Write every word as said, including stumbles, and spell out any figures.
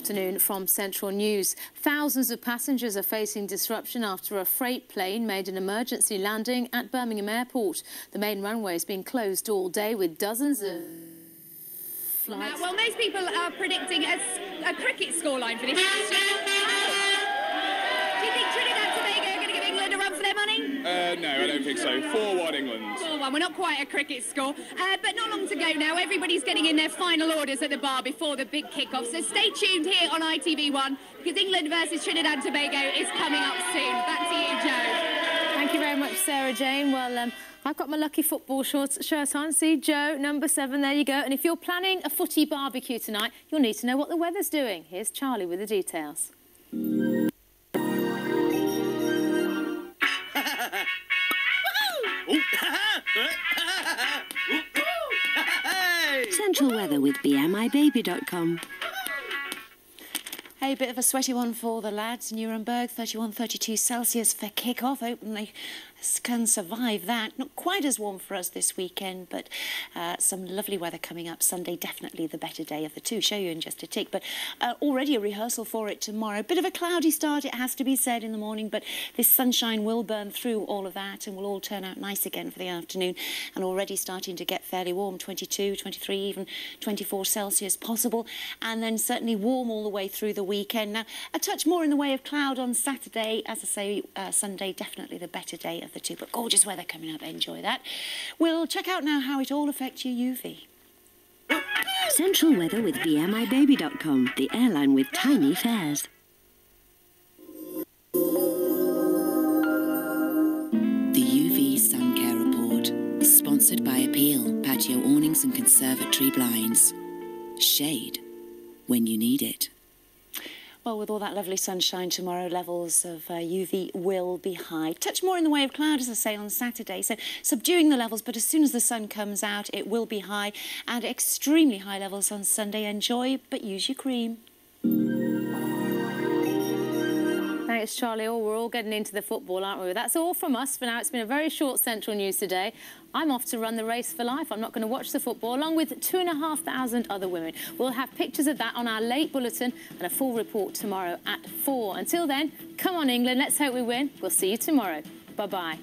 afternoon from Central News. Thousands of passengers are facing disruption after a freight plane made an emergency landing at Birmingham Airport. The main runway has been closed all day with dozens of flights. Uh, well, most people are predicting a, a cricket scoreline for this. Do you think Trinidad and Tobago are going to give England a run for their money? Uh, no, I don't think so. four one England. four one. We're not quite a cricket score, uh, but not long to go now. Everybody's getting in their final orders at the bar before the big kick-off, so stay tuned here on I T V one, because England versus Trinidad and Tobago is coming up soon. Back to you, Joe. Thank you very much, Sarah Jane. Well, um, I've got my lucky football shorts shirt on. See, Joe, number seven, there you go. And if you're planning a footy barbecue tonight, you'll need to know what the weather's doing. Here's Charlie with the details. Central weather with B M I baby dot com. Hey, bit of a sweaty one for the lads. Nuremberg, thirty-one, thirty-two Celsius for kick-off. Hoping they can survive that. Not quite as warm for us this weekend, but uh, some lovely weather coming up. Sunday, definitely the better day of the two. Show you in just a tick, but uh, already a rehearsal for it tomorrow. Bit of a cloudy start, it has to be said, in the morning, but this sunshine will burn through all of that and will all turn out nice again for the afternoon. And already starting to get fairly warm, twenty-two, twenty-three, even twenty-four Celsius possible. And then certainly warm all the way through the weekend. Now, a touch more in the way of cloud on Saturday. As I say, uh, Sunday, definitely the better day of the two, but gorgeous weather coming up. Enjoy that. We'll check out now how it all affects your U V. Central weather with B M I baby dot com, the airline with tiny fares. The U V Sun Care Report, sponsored by Appeal, patio awnings and conservatory blinds. Shade when you need it. Well, with all that lovely sunshine tomorrow, levels of uh, U V will be high. Touch more in the way of cloud, as I say, on Saturday. So subduing the levels, but as soon as the sun comes out, it will be high. And extremely high levels on Sunday. Enjoy, but use your cream. Thanks, Charlie. Oh, we're all getting into the football, aren't we? That's all from us for now. It's been a very short Central News today. I'm off to run the race for life. I'm not going to watch the football, along with two and a half thousand other women. We'll have pictures of that on our late bulletin and a full report tomorrow at four. Until then, come on, England. Let's hope we win. We'll see you tomorrow. Bye-bye.